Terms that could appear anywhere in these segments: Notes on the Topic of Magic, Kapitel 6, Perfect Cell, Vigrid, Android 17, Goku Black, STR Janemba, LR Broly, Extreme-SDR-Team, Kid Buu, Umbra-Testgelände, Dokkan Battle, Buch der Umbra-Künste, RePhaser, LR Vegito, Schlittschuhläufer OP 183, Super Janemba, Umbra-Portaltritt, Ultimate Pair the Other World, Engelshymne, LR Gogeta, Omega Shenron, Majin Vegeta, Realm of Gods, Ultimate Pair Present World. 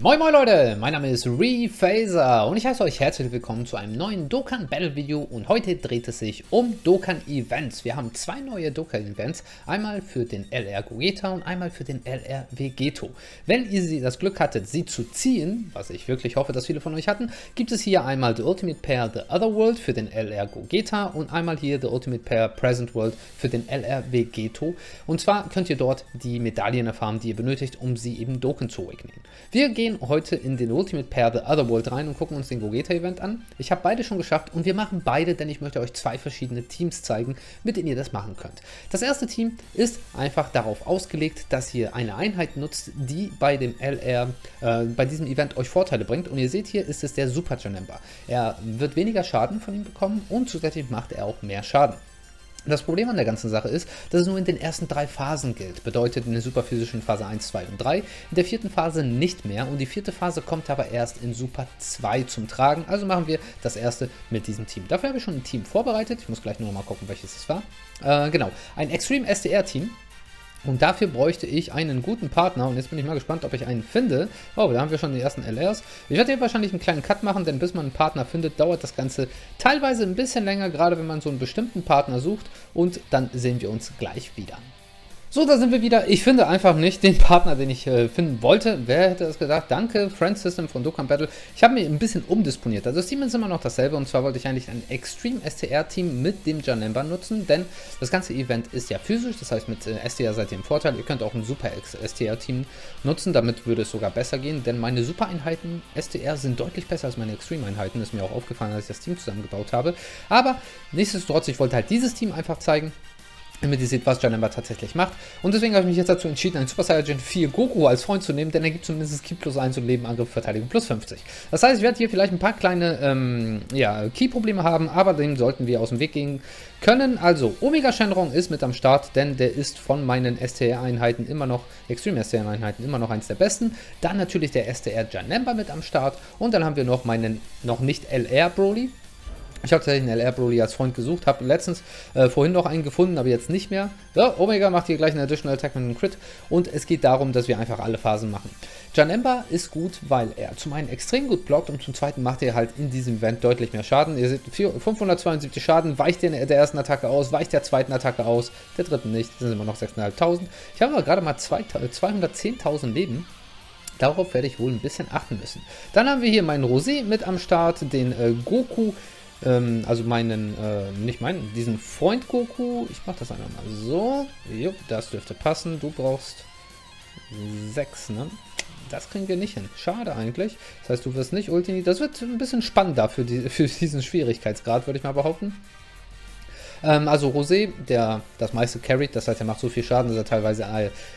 Moin moin Leute, mein Name ist RePhaser und ich heiße euch herzlich willkommen zu einem neuen Dokkan Battle Video und heute dreht es sich um Dokkan Events. Wir haben zwei neue Dokkan Events, einmal für den LR Gogeta und einmal für den LR Vegito. Wenn ihr das Glück hattet, sie zu ziehen, was ich wirklich hoffe, dass viele von euch hatten, gibt es hier einmal The Ultimate Pair the Other World für den LR Gogeta und einmal hier The Ultimate Pair Present World für den LR Vegito. Und zwar könnt ihr dort die Medaillen erfahren, die ihr benötigt, um sie eben Dokkan zu ignieren. Wir gehen heute in den Ultimate Pair The Other World rein und gucken uns den Gogeta Event an. Ich habe beide schon geschafft und wir machen beide, denn ich möchte euch zwei verschiedene Teams zeigen, mit denen ihr das machen könnt. Das erste Team ist einfach darauf ausgelegt, dass ihr eine Einheit nutzt, die bei dem LR, bei diesem Event euch Vorteile bringt und ihr seht hier, ist es der Super Janemba. Er wird weniger Schaden von ihm bekommen und zusätzlich macht er auch mehr Schaden. Das Problem an der ganzen Sache ist, dass es nur in den ersten drei Phasen gilt, bedeutet in der superphysischen Phase 1, 2 und 3, in der vierten Phase nicht mehr und die vierte Phase kommt aber erst in Super 2 zum Tragen, also machen wir das erste mit diesem Team. Dafür habe ich schon ein Team vorbereitet, ich muss gleich nur noch mal gucken, welches es war. Genau, ein Extreme-SDR-Team. Und dafür bräuchte ich einen guten Partner und jetzt bin ich mal gespannt, ob ich einen finde. Oh, da haben wir schon die ersten LRs. Ich werde hier wahrscheinlich einen kleinen Cut machen, denn bis man einen Partner findet, dauert das Ganze teilweise ein bisschen länger, gerade wenn man so einen bestimmten Partner sucht und dann sehen wir uns gleich wieder. So, da sind wir wieder. Ich finde einfach nicht den Partner, den ich finden wollte. Wer hätte das gedacht? Danke, Friend System von Dokkan Battle. Ich habe mir ein bisschen umdisponiert. Also das Team ist immer noch dasselbe. Und zwar wollte ich eigentlich ein Extreme-STR-Team mit dem Janemba nutzen, denn das ganze Event ist ja physisch. Das heißt, mit STR seid ihr im Vorteil. Ihr könnt auch ein Super-STR-Team nutzen. Damit würde es sogar besser gehen, denn meine Super-Einheiten STR sind deutlich besser als meine Extreme-Einheiten. Ist mir auch aufgefallen, als ich das Team zusammengebaut habe. Aber nichtsdestotrotz, ich wollte halt dieses Team einfach zeigen, damit ihr seht, was Janemba tatsächlich macht. Und deswegen habe ich mich jetzt dazu entschieden, einen Super Saiyan 4 Goku als Freund zu nehmen, denn er gibt zumindest Ki plus 1 und Leben, Angriff, Verteidigung plus 50. Das heißt, ich werde hier vielleicht ein paar kleine Ki-Probleme haben, aber dem sollten wir aus dem Weg gehen können. Also, Omega Shenron ist mit am Start, denn der ist von meinen STR-Einheiten immer noch, Extreme-STR-Einheiten immer noch eins der besten. Dann natürlich der STR Janemba mit am Start und dann haben wir noch meinen noch nicht LR Broly. Ich habe tatsächlich einen LR Broly als Freund gesucht, habe letztens vorhin noch einen gefunden, aber jetzt nicht mehr. Ja, Omega macht hier gleich einen Additional Attack mit einem Crit und es geht darum, dass wir einfach alle Phasen machen. Janemba ist gut, weil er zum einen extrem gut blockt und zum zweiten macht er halt in diesem Event deutlich mehr Schaden. Ihr seht, 572 Schaden, weicht er der ersten Attacke aus, weicht der zweiten Attacke aus, der dritten nicht, das sind immer noch 6.500. Ich habe aber gerade mal 210.000 Leben. Darauf werde ich wohl ein bisschen achten müssen. Dann haben wir hier meinen Rosé mit am Start, den Goku, also meinen, diesen Freund Goku. Ich mach das einfach mal so. Jupp, das dürfte passen. Du brauchst 6, ne? Das kriegen wir nicht hin. Schade eigentlich. Das heißt, du wirst nicht Ulti. Das wird ein bisschen spannender für diesen Schwierigkeitsgrad, würde ich mal behaupten. Also Rosé, der das meiste carried, das heißt, er macht so viel Schaden, dass er teilweise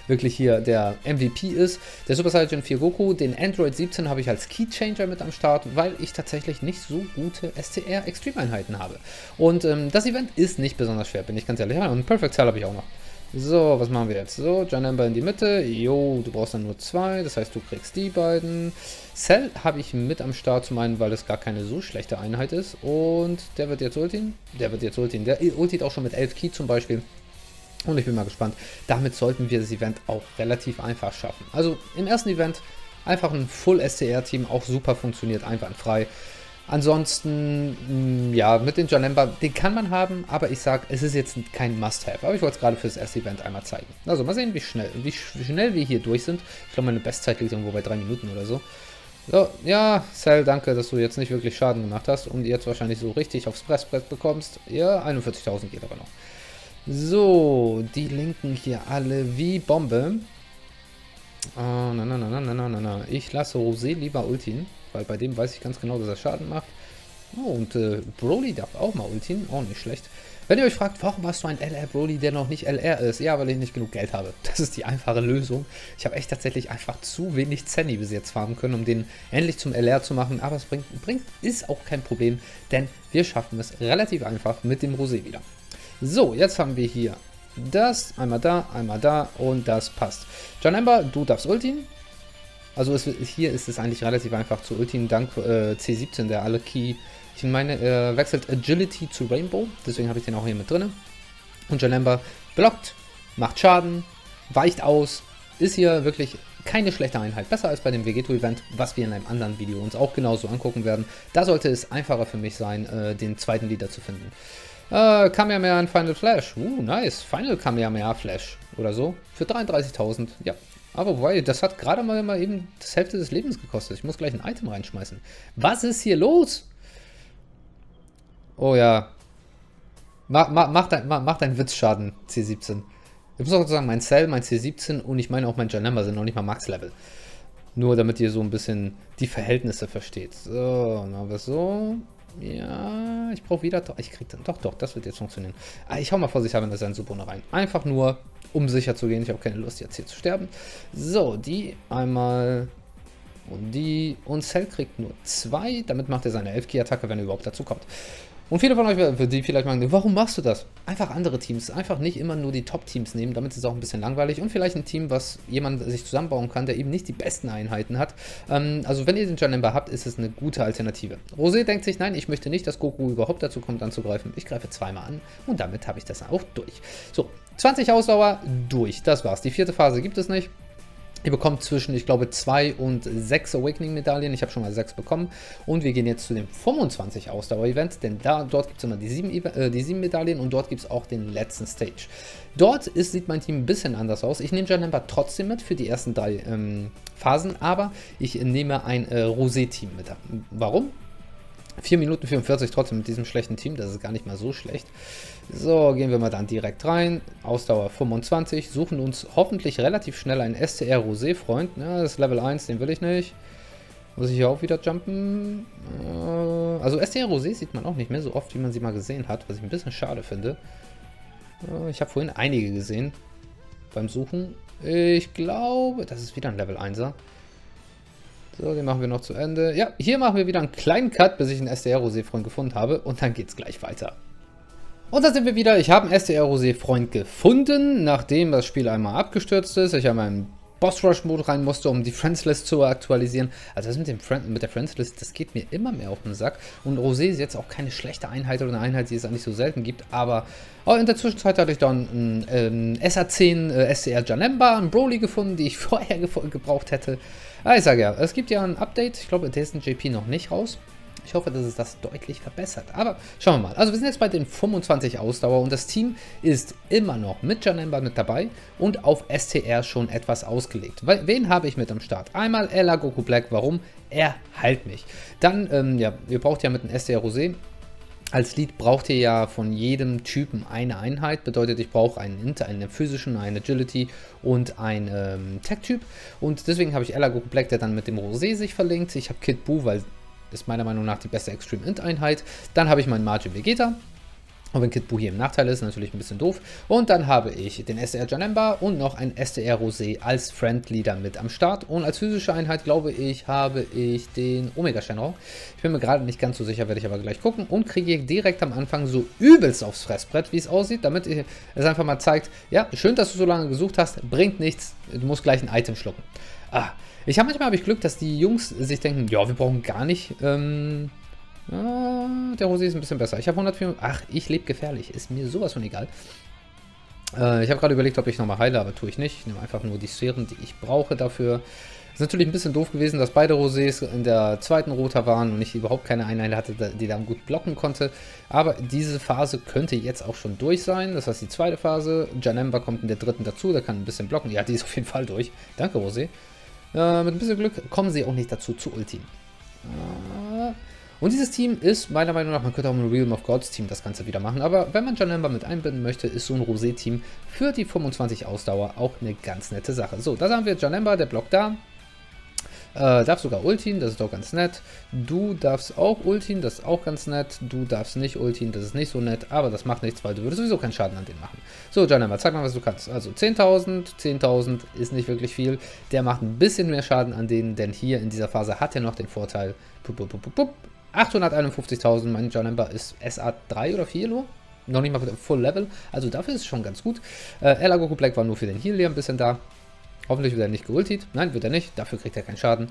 wirklich hier der MVP ist. Der Super Saiyan 4 Goku, den Android 17 habe ich als Key Changer mit am Start, weil ich tatsächlich nicht so gute STR-Extreme-Einheiten habe. Und das Event ist nicht besonders schwer, bin ich ganz ehrlich. Ja, und Perfect Cell habe ich auch noch. So, was machen wir jetzt? So, Janemba in die Mitte. Jo, du brauchst dann nur 2, das heißt, du kriegst die beiden. Cell habe ich mit am Start, zum einen, weil das gar keine so schlechte Einheit ist. Und der wird jetzt ultin. Der ultiert auch schon mit 11 Ki zum Beispiel. Und ich bin mal gespannt. Damit sollten wir das Event auch relativ einfach schaffen. Also, im ersten Event einfach ein Full-STR-Team, auch super funktioniert, einwandfrei. Ansonsten, ja, mit dem Janemba, den kann man haben, aber ich sag, es ist jetzt kein Must-Have. Aber ich wollte es gerade für das erste Event einmal zeigen. Also mal sehen, wie schnell wir hier durch sind. Ich glaube, meine Bestzeit liegt irgendwo bei 3 Minuten oder so. So, ja, Cell, danke, dass du jetzt nicht wirklich Schaden gemacht hast und jetzt wahrscheinlich so richtig aufs Pressbrett bekommst. Ja, 41.000 geht aber noch. So, die linken hier alle wie Bombe. Oh, na. Ich lasse Rosé lieber ultin, weil bei dem weiß ich ganz genau, dass er Schaden macht. Oh, und Broly darf auch mal ultin, auch nicht schlecht. Wenn ihr euch fragt, warum hast du einen LR Broly, der noch nicht LR ist? Ja, weil ich nicht genug Geld habe. Das ist die einfache Lösung. Ich habe echt tatsächlich einfach zu wenig Zenny bis jetzt farmen können, um den endlich zum LR zu machen. Aber es ist auch kein Problem, denn wir schaffen es relativ einfach mit dem Rosé wieder. So, jetzt haben wir hier das, einmal da und das passt. Janemba, du darfst ultin. Also hier ist es eigentlich relativ einfach zu ultin, dank C17, der alle Ki, ich meine, wechselt Agility zu Rainbow, deswegen habe ich den auch hier mit drin. Und Janemba blockt, macht Schaden, weicht aus, Ist hier wirklich keine schlechte Einheit, besser als bei dem Vegito-Event, was wir in einem anderen Video uns auch genauso angucken werden. Da sollte es einfacher für mich sein, den zweiten Leader zu finden. Kamehameha in Final Flash. Nice. Final Kamehameha Flash oder so. Für 33.000. Ja. Aber wobei, das hat gerade mal eben das Hälfte des Lebens gekostet. Ich muss gleich ein Item reinschmeißen. Was ist hier los? Oh ja. Mach deinen Witzschaden, C17. Ich muss auch sagen, mein Cell, mein C17 und ich meine auch mein Janemba sind noch nicht mal Max-Level. Nur damit ihr so ein bisschen die Verhältnisse versteht. So, dann haben wir es so. Ja, ich brauche wieder... Ich krieg dann... Doch, das wird jetzt funktionieren. Ich hau mal vorsichtshalber in das Sensubone rein. Einfach nur, um sicher zu gehen. Ich habe keine Lust, jetzt hier zu sterben. So, die einmal... Und die... Und Cell kriegt nur 2. Damit macht er seine 11-Ki-Attacke, wenn er überhaupt dazu kommt. Und viele von euch, die vielleicht sagen, warum machst du das? Einfach andere Teams, einfach nicht immer nur die Top-Teams nehmen, damit ist es auch ein bisschen langweilig. Und vielleicht ein Team, was jemand sich zusammenbauen kann, der eben nicht die besten Einheiten hat. Also wenn ihr den Janemba habt, ist es eine gute Alternative. Rosé denkt sich, nein, ich möchte nicht, dass Goku überhaupt dazu kommt anzugreifen. Ich greife zweimal an und damit habe ich das auch durch. So, 20 Ausdauer durch, das war's. Die vierte Phase gibt es nicht. Ihr bekommt zwischen, ich glaube, 2 und 6 Awakening-Medaillen. Ich habe schon mal 6 bekommen. Und wir gehen jetzt zu dem 25 Ausdauer-Event, denn dort gibt es immer die 7 Medaillen und dort gibt es auch den letzten Stage. Dort sieht mein Team ein bisschen anders aus. Ich nehme Janemba trotzdem mit für die ersten 3 Phasen, aber ich nehme ein Rosé-Team mit. Warum? 4 Minuten 44 trotzdem mit diesem schlechten Team, das ist gar nicht mal so schlecht. So, gehen wir mal dann direkt rein, Ausdauer 25, suchen uns hoffentlich relativ schnell einen STR Rosé-Freund. Ja, das ist Level 1, den will ich nicht. Muss ich hier auch wieder jumpen? Also STR Rosé sieht man auch nicht mehr so oft, wie man sie mal gesehen hat, was ich ein bisschen schade finde. Ich habe vorhin einige gesehen beim Suchen. Ich glaube, das ist wieder ein Level 1er. So, den machen wir noch zu Ende. Ja, hier machen wir wieder einen kleinen Cut, bis ich einen STR-Rosé-Freund gefunden habe. Und dann geht's gleich weiter. Und da sind wir wieder. Ich habe einen STR-Rosé-Freund gefunden, nachdem das Spiel einmal abgestürzt ist. Ich habe einen Boss-Rush-Mode rein musste, um die Friends-List zu aktualisieren. Also das mit der Friends-List, das geht mir immer mehr auf den Sack. Und Rosé ist jetzt auch keine schlechte Einheit oder eine Einheit, die es eigentlich so selten gibt. Aber in der Zwischenzeit hatte ich dann einen SR10 SCR Janemba, einen Broly gefunden, die ich vorher gebraucht hätte. Aber ich sage ja, es gibt ja ein Update. Ich glaube, der ist ein JP noch nicht raus. Ich hoffe, dass es das deutlich verbessert. Aber schauen wir mal. Also wir sind jetzt bei den 25 Ausdauer und das Team ist immer noch mit Janemba mit dabei und auf STR schon etwas ausgelegt. Wen habe ich mit am Start? Einmal LR Goku Black. Warum? Er heilt mich. Dann, ja, ihr braucht ja mit einem STR Rosé. Als Lead braucht ihr ja von jedem Typen eine Einheit, bedeutet ich brauche einen Int, einen physischen, einen Agility und einen Tech-Typ. Und deswegen habe ich LR Goku Black, der dann mit dem Rosé sich verlinkt. Ich habe Kid Buu, weil... ist meiner Meinung nach die beste Extreme-Int-Einheit. Dann habe ich meinen Majin Vegeta. Und wenn Kid Buu hier im Nachteil ist, natürlich ein bisschen doof. Und dann habe ich den STR Janemba und noch ein STR Rosé als Friend-Leader mit am Start. Und als physische Einheit, glaube ich, habe ich den Omega Shenron. Ich bin mir gerade nicht ganz so sicher, werde ich aber gleich gucken. Und kriege direkt am Anfang so übelst aufs Fressbrett, wie es aussieht, damit es einfach mal zeigt, ja, schön, dass du so lange gesucht hast, bringt nichts, du musst gleich ein Item schlucken. Manchmal habe ich Glück, dass die Jungs sich denken, ja, wir brauchen gar nicht... der Rosé ist ein bisschen besser. Ich habe 104... Ach, ich lebe gefährlich. Ist mir sowas von egal. Ich habe gerade überlegt, ob ich nochmal heile, aber tue ich nicht. Ich nehme einfach nur die Sphären, die ich brauche dafür. Ist natürlich ein bisschen doof gewesen, dass beide Rosés in der zweiten Rota waren und ich überhaupt keine Einheit hatte, die dann gut blocken konnte. Aber diese Phase könnte jetzt auch schon durch sein. Das heißt, die zweite Phase. Janemba kommt in der dritten dazu, der kann ein bisschen blocken. Ja, die ist auf jeden Fall durch. Danke, Rosé. Mit ein bisschen Glück kommen sie auch nicht dazu zu ultimen. Und dieses Team ist, meiner Meinung nach, man könnte auch ein Realm of Gods Team das Ganze wieder machen, aber wenn man Janemba mit einbinden möchte, ist so ein Rosé-Team für die 25 Ausdauer auch eine ganz nette Sache. So, da haben wir Janemba, der blockt da. Darf sogar ultin, das ist doch ganz nett. Du darfst auch ultin, das ist auch ganz nett. Du darfst nicht ultin, das ist nicht so nett, aber das macht nichts, weil du würdest sowieso keinen Schaden an den machen. So, Janemba, zeig mal, was du kannst. Also 10.000, 10.000 ist nicht wirklich viel. Der macht ein bisschen mehr Schaden an denen, denn hier in dieser Phase hat er noch den Vorteil. 851.000, mein Janemba ist SA 3 oder 4 nur, noch nicht mal Full Level, also dafür ist es schon ganz gut. LR Goku Black war nur für den Heal ein bisschen da, hoffentlich wird er nicht geultied, nein wird er nicht, dafür kriegt er keinen Schaden.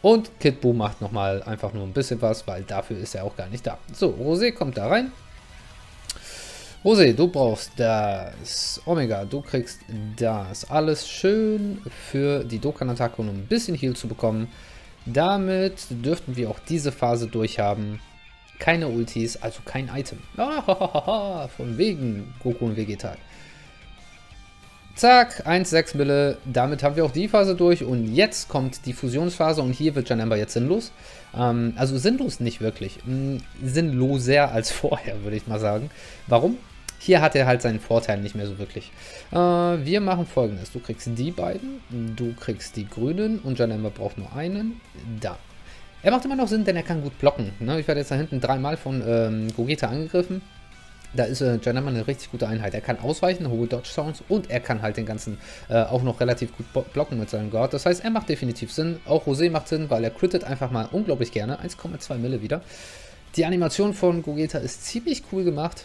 Und Kid Buu macht nochmal einfach nur ein bisschen was, weil dafür ist er auch gar nicht da. So, Rosé kommt da rein. Rose, du brauchst das. Omega, du kriegst das. Alles schön für die Dokkan-Attacke, um ein bisschen Heal zu bekommen. Damit dürften wir auch diese Phase durchhaben. Keine Ultis, also kein Item. Von wegen Goku und Vegeta. Zack, 1,6 Mille. Damit haben wir auch die Phase durch. Und jetzt kommt die Fusionsphase. Und hier wird Janemba jetzt sinnlos. Also sinnlos nicht wirklich. Sinnloser als vorher, würde ich mal sagen. Warum? Hier hat er halt seinen Vorteil nicht mehr so wirklich. Wir machen Folgendes. Du kriegst die beiden. Du kriegst die Grünen. Und Janemba braucht nur einen. Da. Er macht immer noch Sinn, denn er kann gut blocken. Ne? Ich werde jetzt da hinten dreimal von Gogeta angegriffen. Da ist Janemba eine richtig gute Einheit. Er kann ausweichen, hohe Dodge-Sounds und er kann halt den ganzen auch noch relativ gut blocken mit seinem Guard. Das heißt, er macht definitiv Sinn. Auch Rosé macht Sinn, weil er crittet einfach mal unglaublich gerne. 1,2 Mille wieder. Die Animation von Gogeta ist ziemlich cool gemacht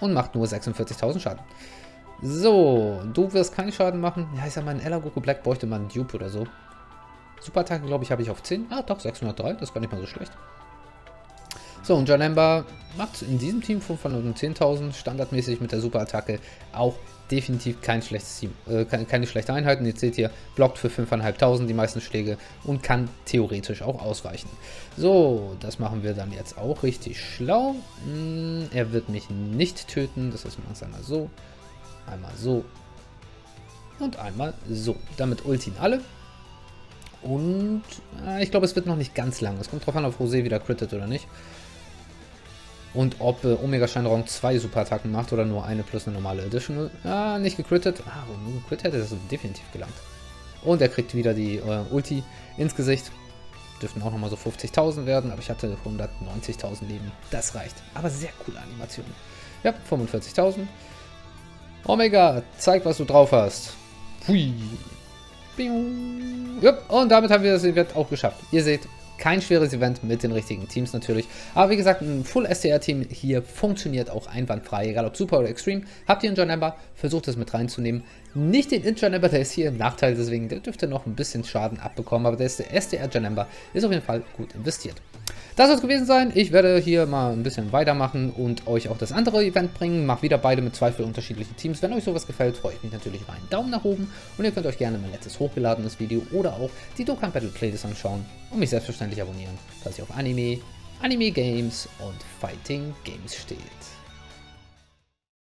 und macht nur 46.000 Schaden. So, du wirst keinen Schaden machen. Ja, ich sag mal, in LR Goku Black bräuchte man einen Dupe oder so. Superattacke, glaube ich, habe ich auf 10. Ah, doch, 603. Das war nicht mal so schlecht. So, und Janemba macht in diesem Team 510.000 standardmäßig mit der Superattacke auch definitiv kein schlechtes Team, keine schlechte Einheiten. Jetzt seht ihr, blockt für 5.500 die meisten Schläge und kann theoretisch auch ausweichen. So, das machen wir dann jetzt auch richtig schlau. Er wird mich nicht töten, das heißt, man macht es einmal so und einmal so. Damit ultin alle. Und ich glaube, es wird noch nicht ganz lang. Es kommt drauf an, ob Rosé wieder crittet oder nicht. Und ob Omega Shenron 2 Superattacken macht oder nur eine plus eine normale Additional. Ah, nicht gecrittet. Ah, nur gecrittet hätte das definitiv gelangt. Und er kriegt wieder die Ulti ins Gesicht. Dürften auch nochmal so 50.000 werden, aber ich hatte 190.000 Leben. Das reicht. Aber sehr coole Animation. Ja, 45.000. Omega, zeig, was du drauf hast. Hui. Und damit haben wir das Event auch geschafft. Ihr seht, kein schweres Event mit den richtigen Teams natürlich. Aber wie gesagt, ein Full-STR-Team hier funktioniert auch einwandfrei. Egal ob Super oder Extreme. Habt ihr einen Janemba, versucht es mit reinzunehmen. Nicht den Janemba, der ist hier im Nachteil. Deswegen, der dürfte noch ein bisschen Schaden abbekommen. Aber der STR Janemba ist auf jeden Fall gut investiert. Das soll es gewesen sein. Ich werde hier mal ein bisschen weitermachen und euch auch das andere Event bringen. Mache wieder beide mit zwei für unterschiedliche Teams. Wenn euch sowas gefällt, freue ich mich natürlich über einen Daumen nach oben. Und ihr könnt euch gerne mein letztes hochgeladenes Video oder auch die Dokkan Battle Playlist anschauen. Und mich selbstverständlich abonnieren, falls ihr auf Anime, Anime Games und Fighting Games steht.